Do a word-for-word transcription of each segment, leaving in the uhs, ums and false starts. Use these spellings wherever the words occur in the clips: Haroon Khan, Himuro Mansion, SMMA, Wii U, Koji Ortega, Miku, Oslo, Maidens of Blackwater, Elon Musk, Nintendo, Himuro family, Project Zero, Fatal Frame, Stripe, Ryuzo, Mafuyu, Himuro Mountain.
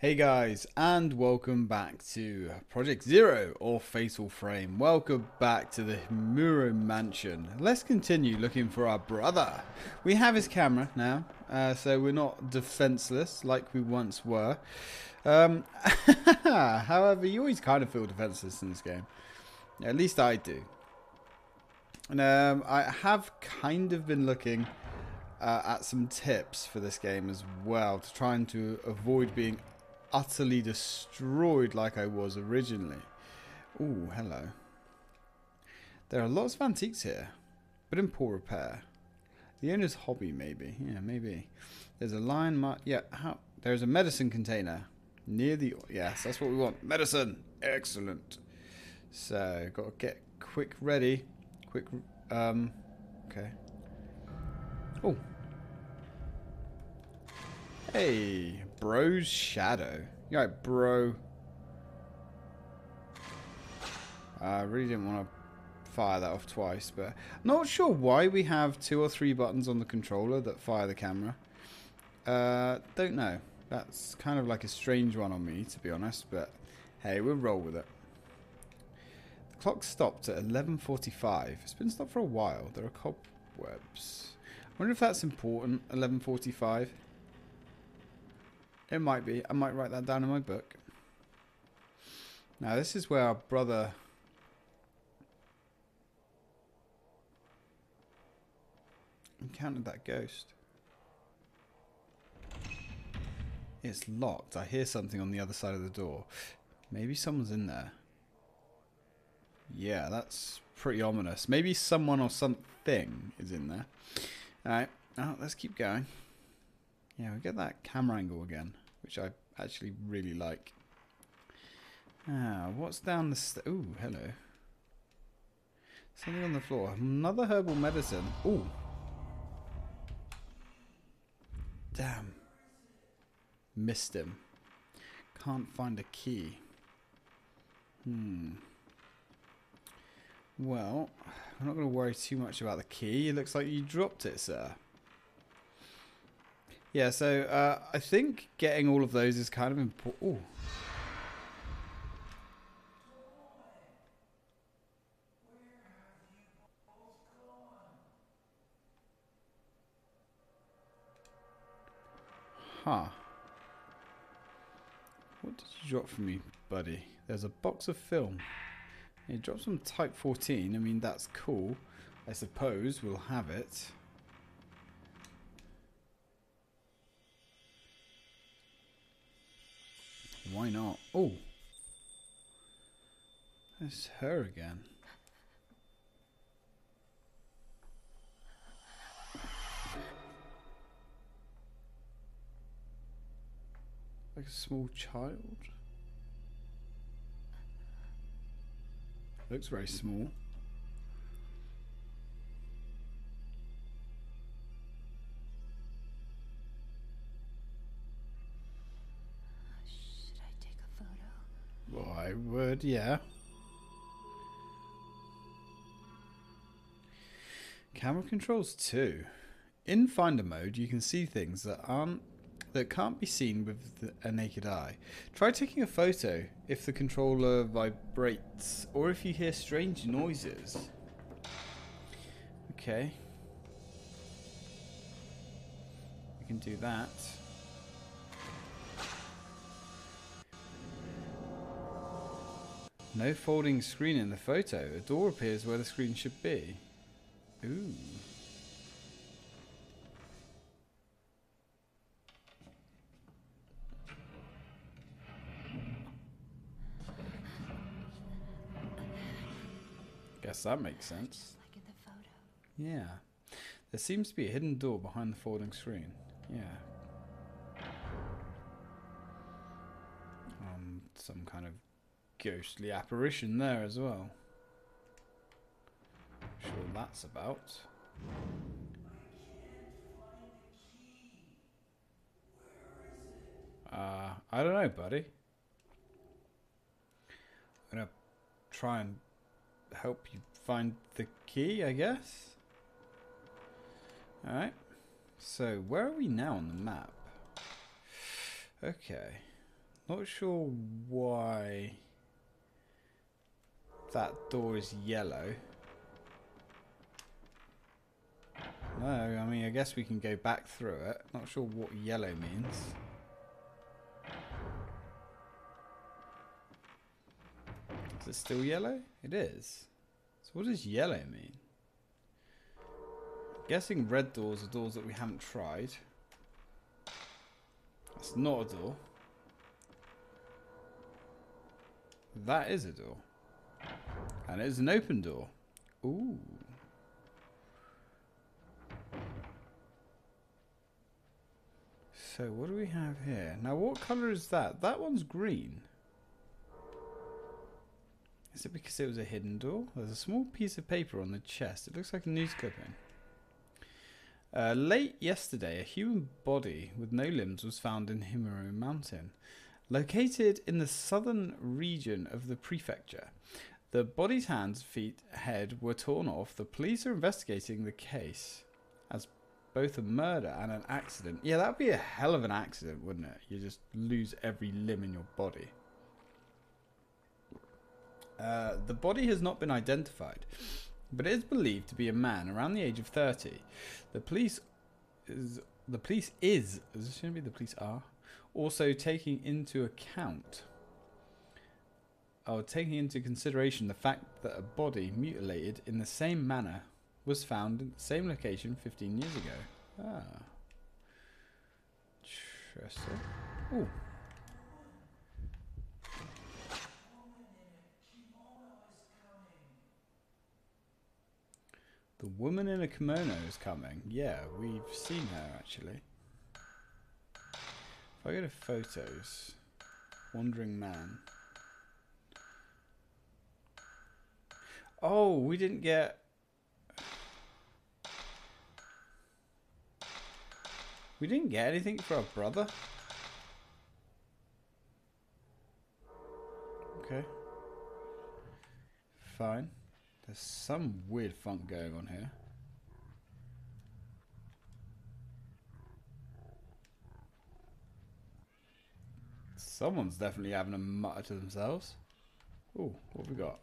Hey guys, and welcome back to Project Zero or Fatal Frame. Welcome back to the Himuro Mansion. Let's continue looking for our brother. We have his camera now, uh, so we're not defenseless like we once were. Um, however, you always kind of feel defenseless in this game. At least I do. And um, I have kind of been looking uh, at some tips for this game as well, to trying to avoid being utterly destroyed like I was originally. Ooh, hello. There are lots of antiques here, but in poor repair. The owner's hobby, maybe. Yeah, maybe. There's a lion mark. Yeah, how? There's a medicine container near the. Yes, that's what we want. Medicine. Excellent. So, got to get quick ready. Quick. Um. Okay. Oh. Hey, bro's shadow. You're right, bro. I really didn't want to fire that off twice, but I'm not sure why we have two or three buttons on the controller that fire the camera. Uh, don't know. That's kind of like a strange one on me, to be honest, but hey, we'll roll with it. The clock stopped at eleven forty-five. It's been stopped for a while. There are cobwebs. I wonder if that's important, eleven forty-five. It might be. I might write that down in my book. Now, this is where our brother... encountered that ghost. It's locked. I hear something on the other side of the door. Maybe someone's in there. Yeah, that's pretty ominous. Maybe someone or something is in there. Alright. Oh, let's keep going. Yeah, we get that camera angle again, which I actually really like. Ah, what's down the st- ooh, hello. Something on the floor. Another herbal medicine. Ooh. Damn. Missed him. Can't find a key. Hmm. Well, I'm not going to worry too much about the key. It looks like you dropped it, sir. Yeah, so uh, I think getting all of those is kind of important. Huh. What did you drop for me, buddy? There's a box of film. You dropped some Type fourteen. I mean, that's cool. I suppose we'll have it. Why not? Oh, that's her again. Like a small child. Looks very small. I would, yeah. Camera controls too. In finder mode, you can see things that aren't that can't be seen with the, a naked eye. Try taking a photo if the controller vibrates or if you hear strange noises. Okay. We can do that. No folding screen in the photo. A door appears where the screen should be. Ooh. Guess that makes sense. Yeah. There seems to be a hidden door behind the folding screen. Yeah. Um, some kind of ghostly apparition there as well. Sure, that's about. Uh, I don't know, buddy. I'm gonna try and help you find the key, I guess. All right. So where are we now on the map? Okay. Not sure why that door is yellow. No, I mean, I guess we can go back through it. Not sure what yellow means. Is it still yellow? It is. So what does yellow mean? I'm guessing red doors are doors that we haven't tried. That's not a door. That is a door. And it is an open door. Ooh. So what do we have here? Now what colour is that? That one's green. Is it because it was a hidden door? There's a small piece of paper on the chest. It looks like a news clipping. Uh, late yesterday, a human body with no limbs was found in Himuro Mountain, located in the southern region of the prefecture. The body's hands, feet, head were torn off. The police are investigating the case as both a murder and an accident. Yeah, that'd be a hell of an accident, wouldn't it? You just lose every limb in your body. Uh, the body has not been identified, but it is believed to be a man around the age of thirty. The police is the police is this shouldn't be the police are also taking into account or taking into consideration the fact that a body mutilated in the same manner was found in the same location fifteen years ago. Ah, interesting. Ooh. The woman in a kimono is coming. Yeah, we've seen her actually. If I go to photos, wandering man. Oh, we didn't get. We didn't get anything for our brother. Okay. Fine. There's some weird funk going on here. Someone's definitely having a mutter to themselves. Ooh, what have we got?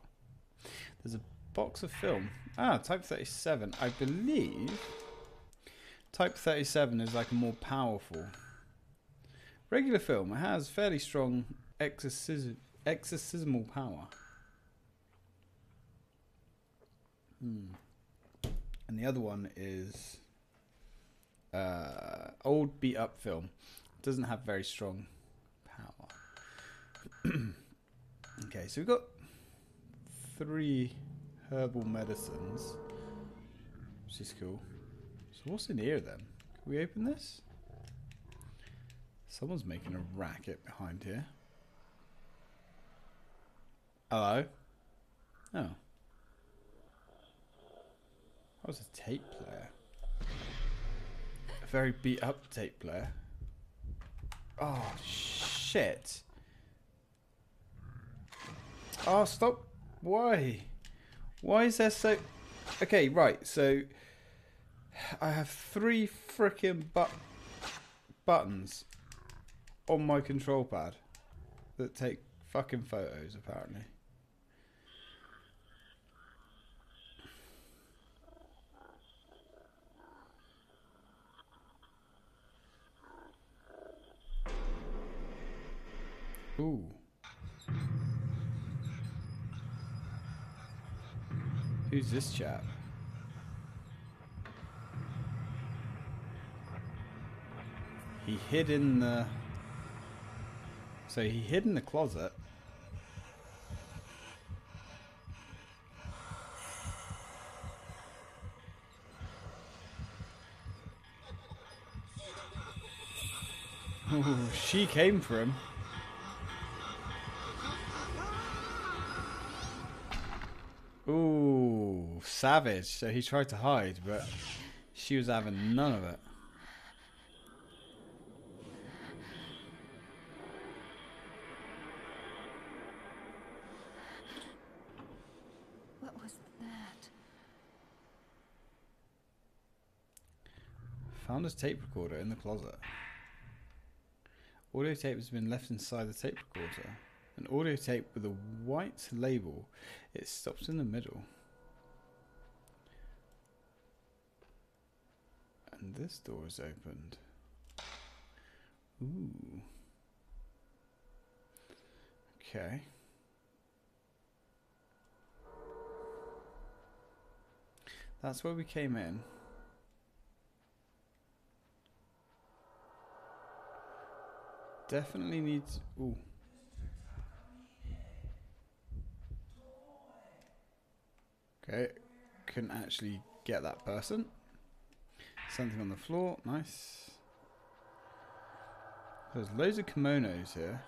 There's a box of film. Ah, type thirty-seven. I believe type thirty-seven is like a more powerful regular film. It has fairly strong exorcism exorcismal power. Hmm. And the other one is uh, old beat up film. It doesn't have very strong power. Okay, so we've got three herbal medicines, which is cool. So what's in here then? Can we open this? Someone's making a racket behind here. Hello? Oh. That was a tape player. A very beat up tape player. Oh, shit. Oh, stop. Why? Why is there so... Okay, right. So, I have three frickin' but buttons on my control pad that take fucking photos, apparently. Ooh. Who's this chap? He hid in the... So he hid in the closet. Ooh, she came for him. Ooh, savage. So he tried to hide, but she was having none of it. What was that? Found his tape recorder in the closet. Audio tape has been left inside the tape recorder. An audio tape with a white label. It stops in the middle. And this door is opened. Ooh. Okay. That's where we came in. Definitely needs... Ooh. Okay. Couldn't actually get that person. Something on the floor. Nice. There's loads of kimonos here.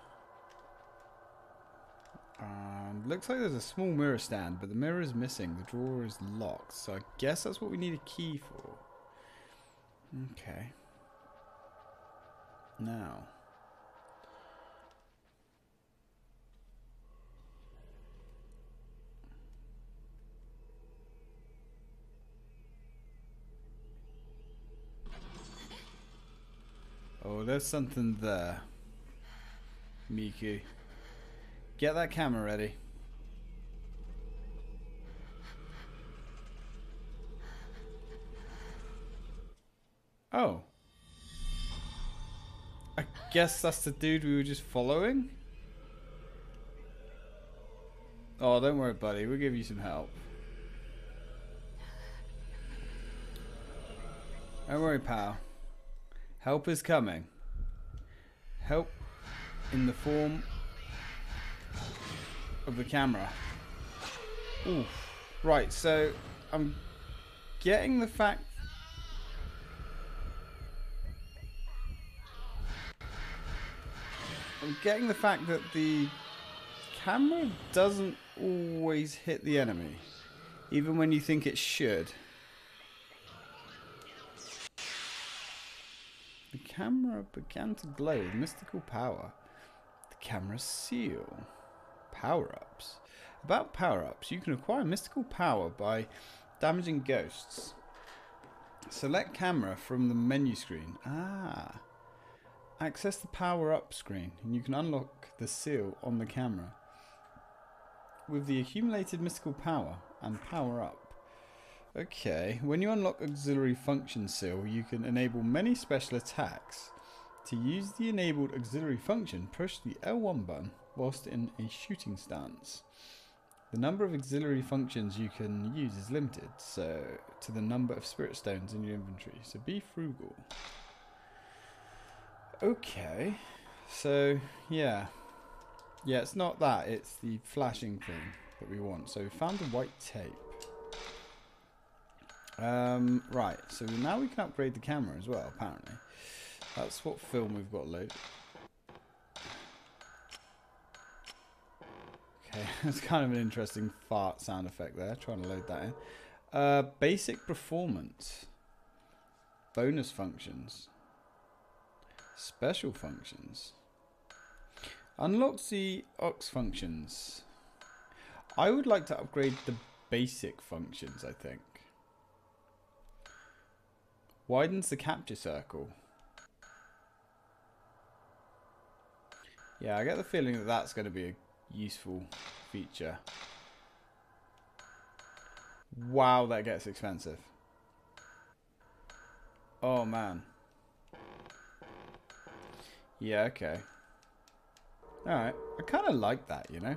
And looks like there's a small mirror stand, but the mirror is missing. The drawer is locked. So I guess that's what we need a key for. Okay. Now. Oh, there's something there. Miku. Get that camera ready. Oh. I guess that's the dude we were just following? Oh, don't worry, buddy. We'll give you some help. Don't worry, pal. Help is coming. Help in the form... of the camera. Ooh. Right, so I'm getting the fact I'm getting the fact that the camera doesn't always hit the enemy, even when you think it should. The camera began to glow with mystical power. The camera seal. Power-ups. About power-ups, you can acquire mystical power by damaging ghosts. Select camera from the menu screen. Ah. Access the power-up screen and you can unlock the seal on the camera. With the accumulated mystical power and power-up. Okay, when you unlock auxiliary function seal, you can enable many special attacks. To use the enabled auxiliary function, push the L one button whilst in a shooting stance. The number of auxiliary functions you can use is limited, so to the number of spirit stones in your inventory, so be frugal. Okay, so yeah, yeah, it's not that, it's the flashing thing that we want. So we found the white tape. Um, right, so now we can upgrade the camera as well, apparently. That's what film we've got loaded. Okay, that's kind of an interesting fart sound effect there. Trying to load that in. Uh, basic performance. Bonus functions. Special functions. Unlocks the aux functions. I would like to upgrade the basic functions, I think. Widens the capture circle. Yeah, I get the feeling that that's going to be a useful feature. Wow, that gets expensive. Oh, man. Yeah, okay. Alright, I kind of like that, you know?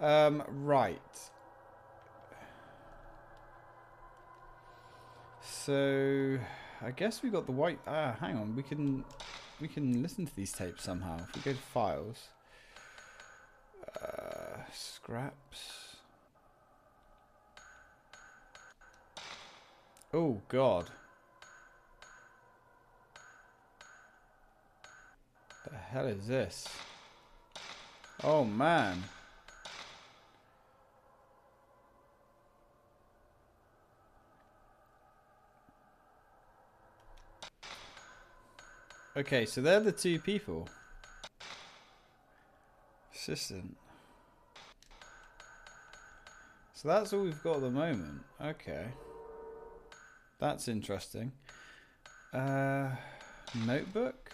Um, right. So, I guess we got the white... Ah, hang on, we can... We can listen to these tapes somehow. If we go to files, uh, scraps. Oh God! The hell is this? Oh man! Okay, so they're the two people. Assistant. So that's all we've got at the moment. Okay. That's interesting. Uh, notebook?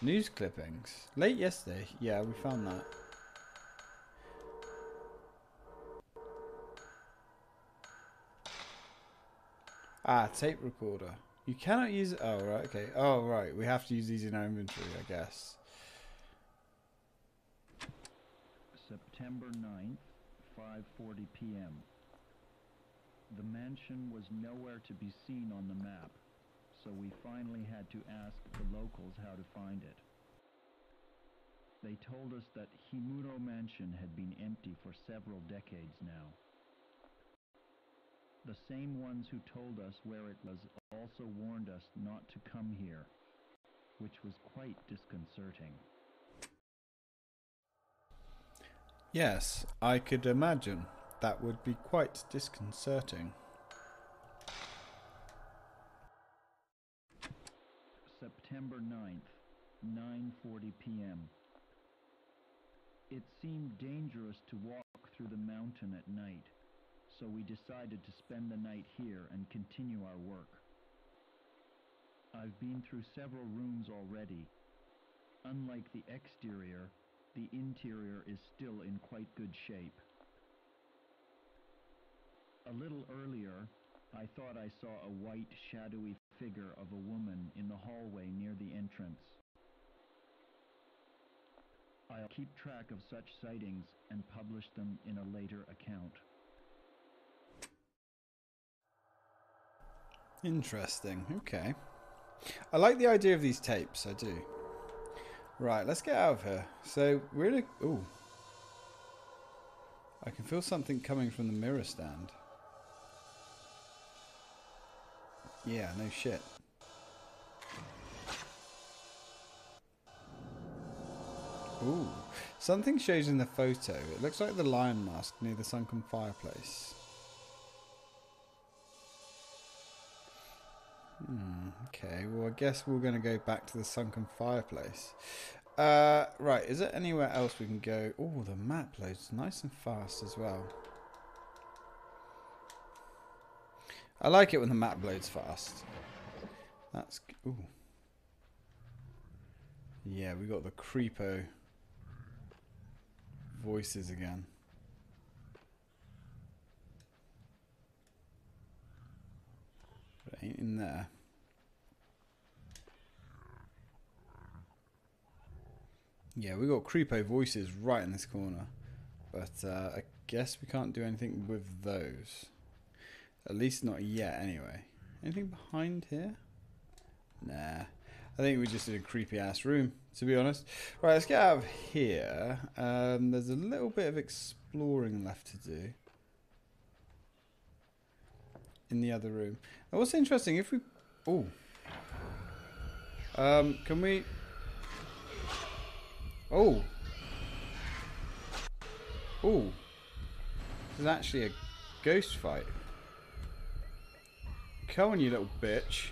News clippings. Late yesterday. Yeah, we found that. Ah, tape recorder. You cannot use it. Oh, right. Okay. Oh, right. We have to use these in our inventory, I guess. September ninth, five forty p m The mansion was nowhere to be seen on the map, so we finally had to ask the locals how to find it. They told us that Himuro Mansion had been empty for several decades now. The same ones who told us where it was also warned us not to come here, which was quite disconcerting. Yes, I could imagine. That would be quite disconcerting. September ninth, nine forty p m It seemed dangerous to walk through the mountain at night, so we decided to spend the night here and continue our work. I've been through several rooms already. Unlike the exterior, the interior is still in quite good shape. A little earlier, I thought I saw a white, shadowy figure of a woman in the hallway near the entrance. I'll keep track of such sightings and publish them in a later account. Interesting. Okay. I like the idea of these tapes, I do. Right, let's get out of here. So, we're in a... Ooh. I can feel something coming from the mirror stand. Yeah, no shit. Ooh. Something shows in the photo. It looks like the lion mask near the sunken fireplace. Hmm, okay, well I guess we're going to go back to the sunken fireplace. Uh, right, is there anywhere else we can go? Oh, the map loads nice and fast as well. I like it when the map loads fast. That's... Ooh. Yeah, we got the creepo voices again. But it ain't in there. Yeah, we got creepo voices right in this corner. But uh, I guess we can't do anything with those. At least not yet, anyway. Anything behind here? Nah. I think we just did a creepy-ass room, to be honest. Right, let's get out of here. Um, there's a little bit of exploring left to do. In the other room. Now, what's interesting, if we... Oh. Um, can we... Oh. Oh. This is actually a ghost fight. Come on, you little bitch.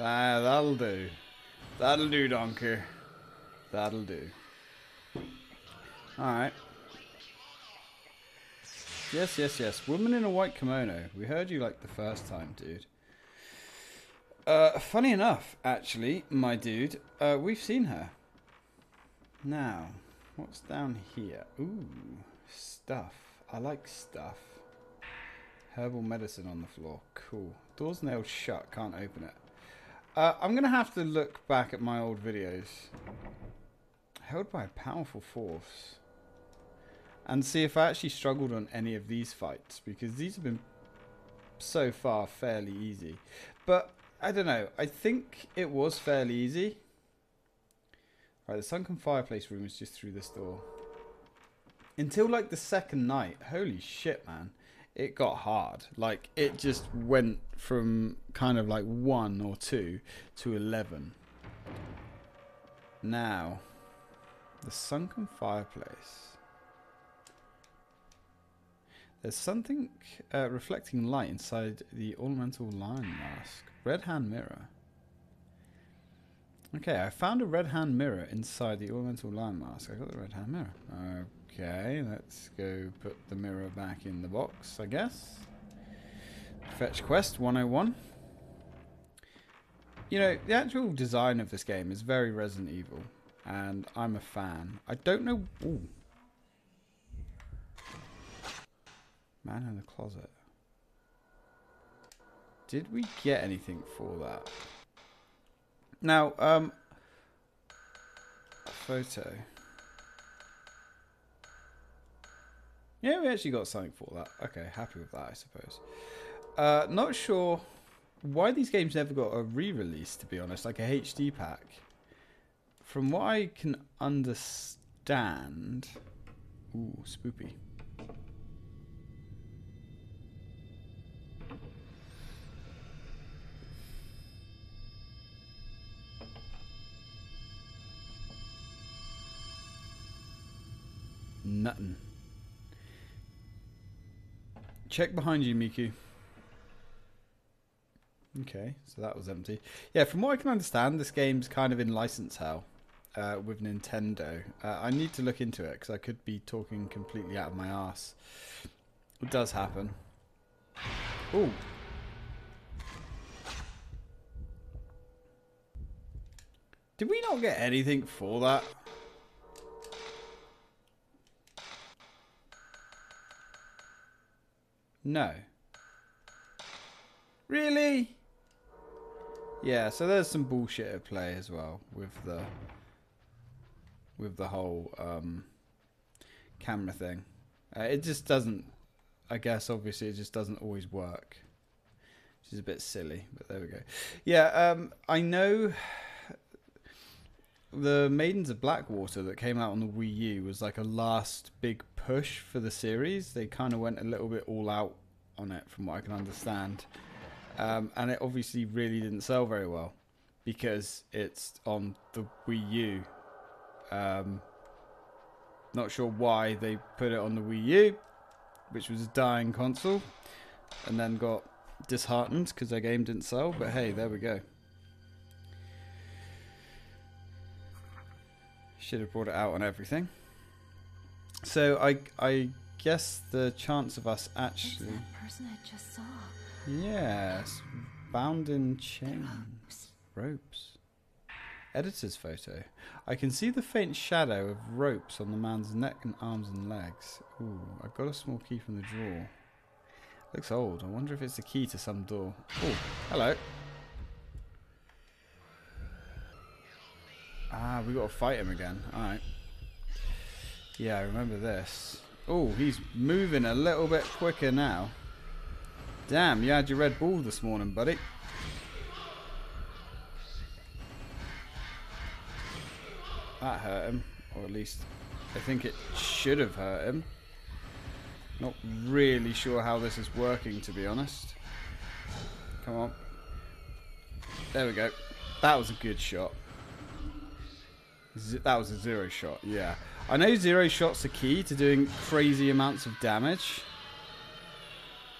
Ah, that'll do. That'll do, donkey. That'll do. Alright. Yes, yes, yes. Woman in a white kimono. We heard you like the first time, dude. Uh, funny enough, actually, my dude, uh, we've seen her. Now, what's down here? Ooh, stuff. I like stuff. Herbal medicine on the floor. Cool. Door's nailed shut. Can't open it. Uh, I'm going to have to look back at my old videos. Held by a powerful force. And see if I actually struggled on any of these fights. Because these have been so far fairly easy. But... I don't know. I think it was fairly easy. Right, the sunken fireplace room is just through this door. Until like the second night. Holy shit, man. It got hard. Like, it just went from kind of like one or two to eleven. Now, the sunken fireplace. There's something uh, reflecting light inside the ornamental lion mask. Red hand mirror. Okay, I found a red hand mirror inside the ornamental lion mask. I got the red hand mirror. Okay, let's go put the mirror back in the box, I guess. Fetch quest one oh one. You know, the actual design of this game is very Resident Evil, and I'm a fan. I don't know... Ooh. Man in the closet. Did we get anything for that? Now, um... photo. Yeah, we actually got something for that. Okay, happy with that, I suppose. Uh, not sure why these games never got a re-release, to be honest, like a H D pack. From what I can understand... Ooh, spoopy. Nothing. Check behind you, Miku. Okay, so that was empty. Yeah, from what I can understand, this game's kind of in license hell uh, with Nintendo. Uh, I need to look into it because I could be talking completely out of my ass. It does happen. Ooh. Did we not get anything for that? No. Really? Yeah, so there's some bullshit at play as well with the with the whole um, camera thing. Uh, it just doesn't, I guess, obviously it just doesn't always work, which is a bit silly, but there we go. Yeah, um, I know the Maidens of Blackwater that came out on the Wii U was like a last big push for the series. They kind of went a little bit all out on it from what I can understand, um, and it obviously really didn't sell very well because it's on the Wii U. Um, not sure why they put it on the Wii U, which was a dying console, and then got disheartened because their game didn't sell, but hey, there we go. Should have brought it out on everything. So I, I guess the chance of us actually... It's that person I just saw. Yes. Bound in chains. Ropes. ropes. Editor's photo. I can see the faint shadow of ropes on the man's neck and arms and legs. Ooh, I got a small key from the drawer. Looks old. I wonder if it's the key to some door. Oh, hello. Ah, we got to fight him again. Alright. Yeah, I remember this. Oh, he's moving a little bit quicker now. Damn, you had your Red Bull this morning, buddy. That hurt him. Or at least, I think it should have hurt him. Not really sure how this is working, to be honest. Come on. There we go. That was a good shot. Z- that was a zero shot, yeah. I know zero shots are key to doing crazy amounts of damage,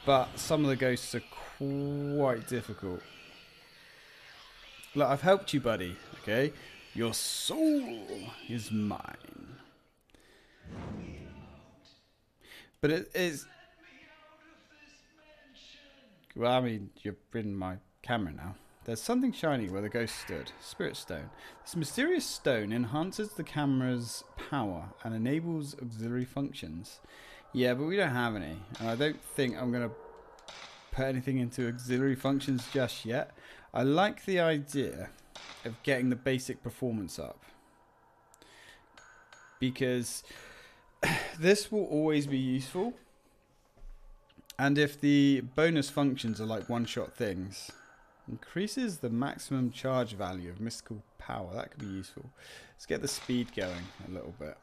but some of the ghosts are quite difficult. Look, I've helped you, buddy, okay? Your soul is mine. But it is... Well, I mean, you're in my camera now. There's something shiny where the ghost stood. Spirit stone. This mysterious stone enhances the camera's power and enables auxiliary functions. Yeah, but we don't have any. And I don't think I'm going to put anything into auxiliary functions just yet. I like the idea of getting the basic performance up, because this will always be useful. And if the bonus functions are like one-shot things... Increases the maximum charge value of mystical power. That could be useful. Let's get the speed going a little bit.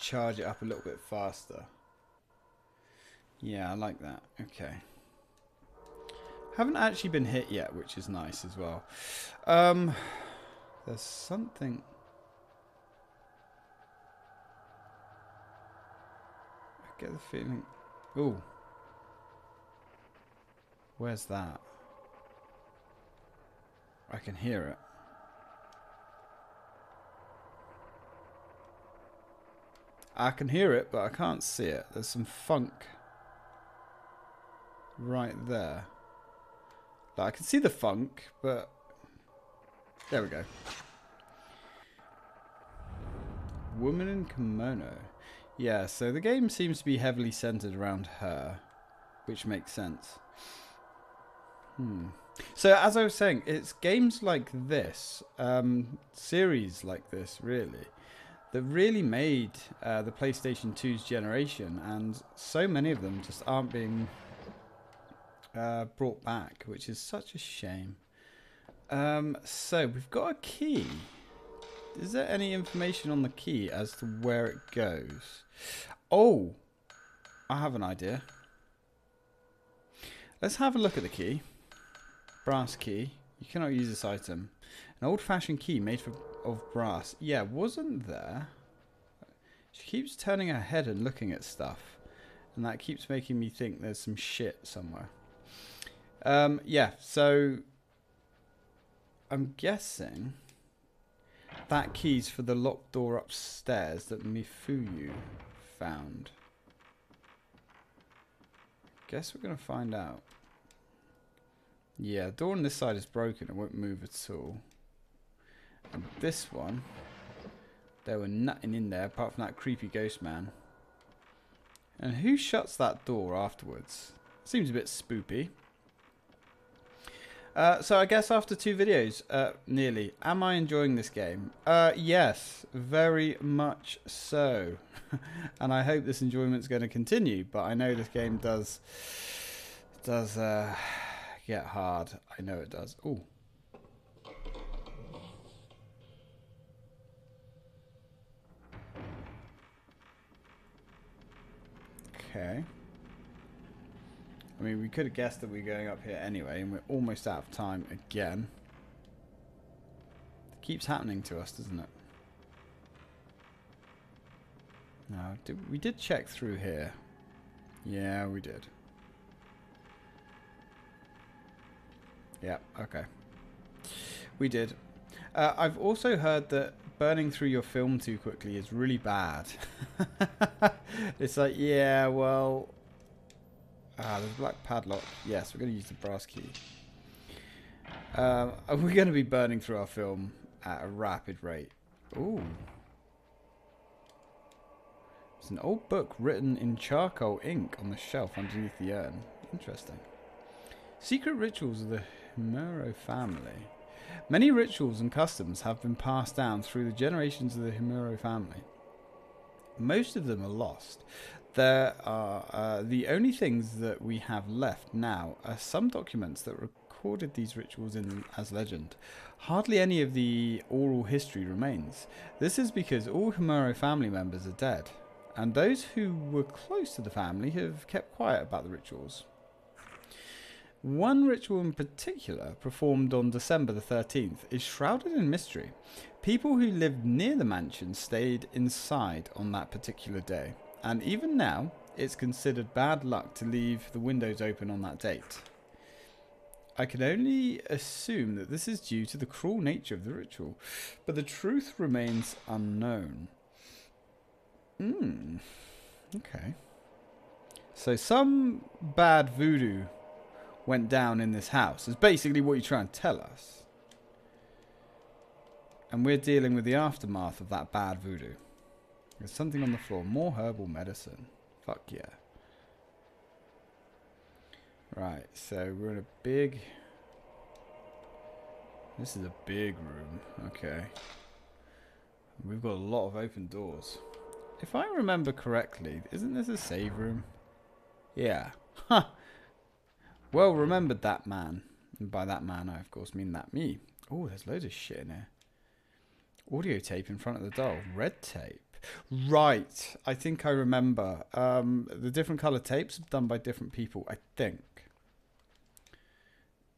Charge it up a little bit faster. Yeah, I like that. Okay. Haven't actually been hit yet, which is nice as well. Um, there's something... I get the feeling... Ooh. Where's that? I can hear it. I can hear it, but I can't see it. There's some funk right there. Like, I can see the funk, but there we go. Woman in kimono. Yeah, so the game seems to be heavily centered around her, which makes sense. Hmm. So as I was saying, it's games like this, um, series like this, really, that really made uh, the PlayStation two's generation, and so many of them just aren't being uh, brought back, which is such a shame. Um, so we've got a key. Is there any information on the key as to where it goes? Oh, I have an idea. Let's have a look at the key. Brass key. You cannot use this item. An old-fashioned key made for, of brass. Yeah, wasn't there? She keeps turning her head and looking at stuff. And that keeps making me think there's some shit somewhere. Um, yeah, so I'm guessing that key's for the locked door upstairs that Mafuyu found. Guess we're going to find out. Yeah, the door on this side is broken. It won't move at all. And this one, there were nothing in there apart from that creepy ghost man. And who shuts that door afterwards? Seems a bit spoopy. Uh, so I guess after two videos, uh, nearly, am I enjoying this game? Uh, yes, very much so. And I hope this enjoyment's going to continue. But I know this game does, does uh, get hard. I know it does. Ooh. Okay. I mean, we could have guessed that we were going up here anyway, and we're almost out of time again. It keeps happening to us, doesn't it? No, did, we did check through here. Yeah, we did. Yeah, okay. We did. Uh, I've also heard that burning through your film too quickly is really bad. It's like, yeah, well... Ah, there's a black padlock. Yes, we're going to use the brass key. Um, are we going to be burning through our film at a rapid rate? Ooh. There's an old book written in charcoal ink on the shelf underneath the urn. Interesting. Secret rituals of the Himuro family. Many rituals and customs have been passed down through the generations of the Himuro family. Most of them are lost. There are uh, the only things that we have left now are some documents that recorded these rituals in as legend. Hardly any of the oral history remains. This is because all Himuro family members are dead, and those who were close to the family have kept quiet about the rituals. One ritual in particular, performed on December the thirteenth, is shrouded in mystery. People who lived near the mansion stayed inside on that particular day. And even now, it's considered bad luck to leave the windows open on that date. I can only assume that this is due to the cruel nature of the ritual, but the truth remains unknown. Hmm. Okay. So some bad voodoo went down in this house, is basically what you're trying to tell us. And we're dealing with the aftermath of that bad voodoo. There's something on the floor. More herbal medicine. Fuck yeah. Right, so we're in a big... This is a big room. Okay. We've got a lot of open doors. If I remember correctly, isn't this a save room? Yeah. Huh. Well remembered, that man. And by that man, I of course mean that me. Oh, there's loads of shit in here. Audio tape in front of the doll. Red tape. Right, I think I remember. Um, the different colour tapes are done by different people, I think.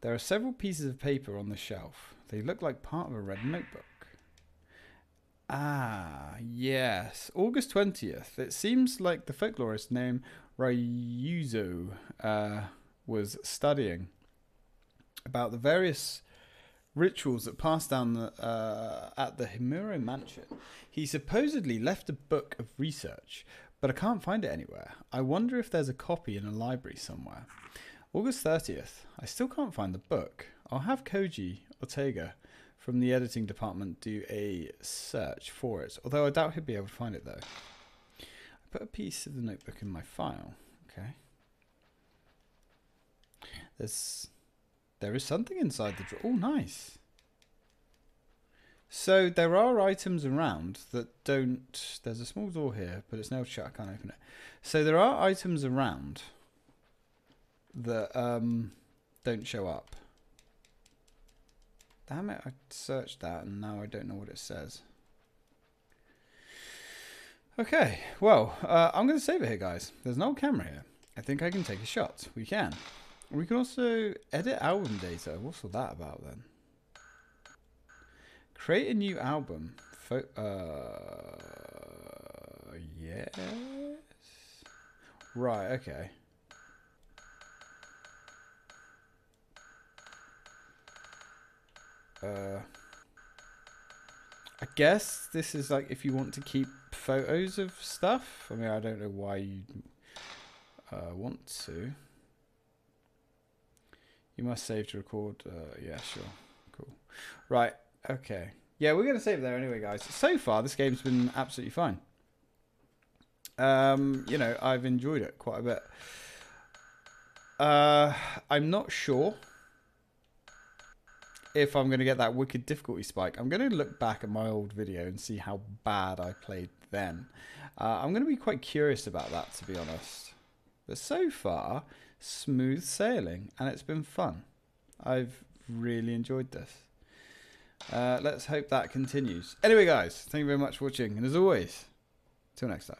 There are several pieces of paper on the shelf. They look like part of a red notebook. Ah, yes. August twentieth. It seems like the folklorist named Ryuzo uh, was studying about the various... rituals that passed down the, uh, at the Himuro Mansion. He supposedly left a book of research, but I can't find it anywhere. I wonder if there's a copy in a library somewhere. August thirtieth. I still can't find the book. I'll have Koji Ortega from the editing department do a search for it, although I doubt he'd be able to find it though. I put a piece of the notebook in my file. Okay. There's, there is something inside the drawer. Oh, nice. So there are items around that don't... There's a small door here, but it's nailed shut. I can't open it. So there are items around that um, don't show up. Damn it, I searched that and now I don't know what it says. Okay, well, uh, I'm going to save it here, guys. There's an old camera here. I think I can take a shot. We can. We can also edit album data. What's all that about then? Create a new album. Fo uh, yes. Right, okay. Uh, I guess this is like if you want to keep photos of stuff. I mean, I don't know why you uh, want to. You must save to record. Uh, yeah, sure. Cool. Right. Okay. Yeah, we're going to save it there anyway, guys. So far, this game's been absolutely fine. Um, you know, I've enjoyed it quite a bit. Uh, I'm not sure if I'm going to get that wicked difficulty spike. I'm going to look back at my old video and see how bad I played then. Uh, I'm going to be quite curious about that, to be honest. But so far, smooth sailing, and it's been fun. I've really enjoyed this. Uh, let's hope that continues. Anyway, guys, thank you very much for watching, and as always, till next time.